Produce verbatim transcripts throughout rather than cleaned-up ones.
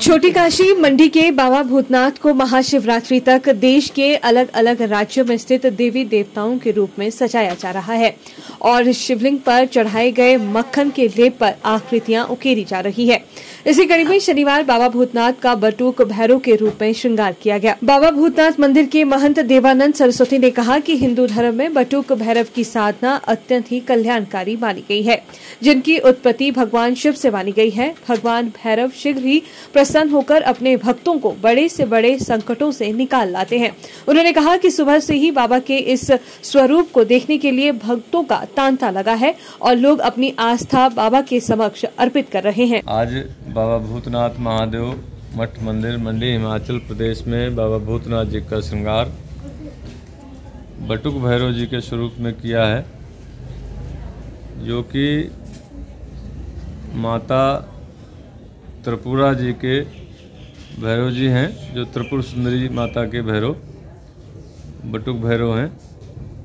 छोटी काशी मंडी के बाबा भूतनाथ को महाशिवरात्रि तक देश के अलग अलग राज्यों में स्थित देवी देवताओं के रूप में सजाया जा रहा है और शिवलिंग पर चढ़ाए गए मक्खन के लेप पर आकृतियां उकेरी जा रही है। इसी कड़ी में शनिवार बाबा भूतनाथ का बटुक भैरव के रूप में श्रृंगार किया गया। बाबा भूतनाथ मंदिर के महंत देवानंद सरस्वती ने कहा कि हिंदू धर्म में बटुक भैरव की साधना अत्यंत ही कल्याणकारी मानी गई है, जिनकी उत्पत्ति भगवान शिव से मानी गई है। भगवान भैरव शीघ्र ही प्रसन्न होकर अपने भक्तों को बड़े से बड़े संकटों से निकाल लाते हैं। उन्होंने कहा कि सुबह से ही बाबा के इस स्वरूप को देखने के लिए भक्तों का तांता लगा है और लोग अपनी आस्था बाबा के समक्ष अर्पित कर रहे हैं। आज बाबा भूतनाथ महादेव मठ मंदिर मंडी हिमाचल प्रदेश में बाबा भूतनाथ जी का श्रृंगार बटुक भैरव जी के स्वरूप में किया है, जो कि माता त्रिपुरा जी के भैरव जी हैं, जो त्रिपुर सुंदरी माता के भैरव बटुक भैरव हैं,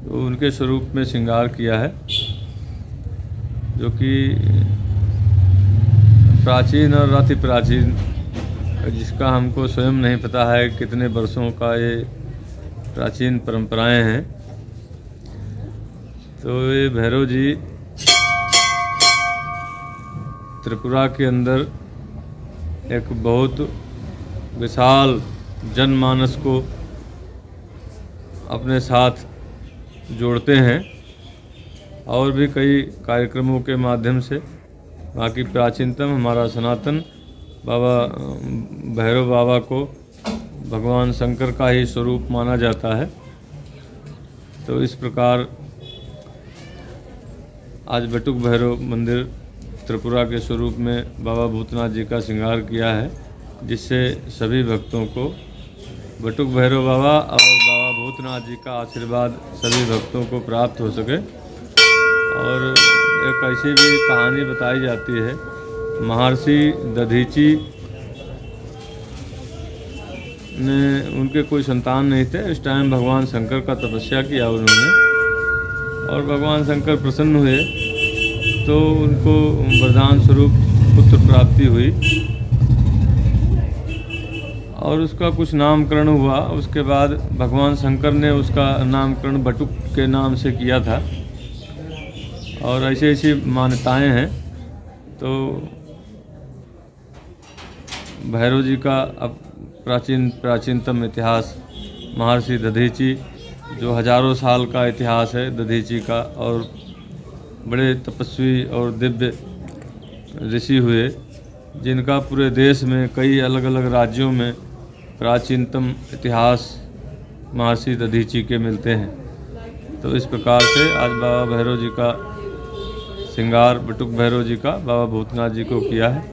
तो उनके स्वरूप में श्रृंगार किया है, जो कि प्राचीन और अति प्राचीन, जिसका हमको स्वयं नहीं पता है कितने वर्षों का ये प्राचीन परंपराएं हैं। तो ये भैरव जी त्रिपुरा के अंदर एक बहुत विशाल जनमानस को अपने साथ जोड़ते हैं और भी कई कार्यक्रमों के माध्यम से वहाँ की प्राचीनतम हमारा सनातन बाबा भैरव बाबा को भगवान शंकर का ही स्वरूप माना जाता है। तो इस प्रकार आज बटुक भैरव मंदिर त्रिपुरा के स्वरूप में बाबा भूतनाथ जी का श्रृंगार किया है, जिससे सभी भक्तों को बटुक भैरव बाबा और बाबा भूतनाथ जी का आशीर्वाद सभी भक्तों को प्राप्त हो सके। और एक ऐसी भी कहानी बताई जाती है, महर्षि दधीची ने, उनके कोई संतान नहीं थे, इस टाइम भगवान शंकर का तपस्या किया उन्होंने और भगवान शंकर प्रसन्न हुए, तो उनको वरदान स्वरूप पुत्र प्राप्ति हुई और उसका कुछ नामकरण हुआ। उसके बाद भगवान शंकर ने उसका नामकरण बटुक के नाम से किया था और ऐसी ऐसी मान्यताएं हैं। तो भैरव जी का अब प्राचीन प्राचीनतम इतिहास महर्षि दधीची, जो हजारों साल का इतिहास है दधीची का, और बड़े तपस्वी और दिव्य ऋषि हुए, जिनका पूरे देश में कई अलग अलग राज्यों में प्राचीनतम इतिहास महर्षि दधीची के मिलते हैं। तो इस प्रकार से आज बाबा भैरव जी का श्रृंगार बटुक भैरव जी का बाबा भूतनाथ जी को किया है।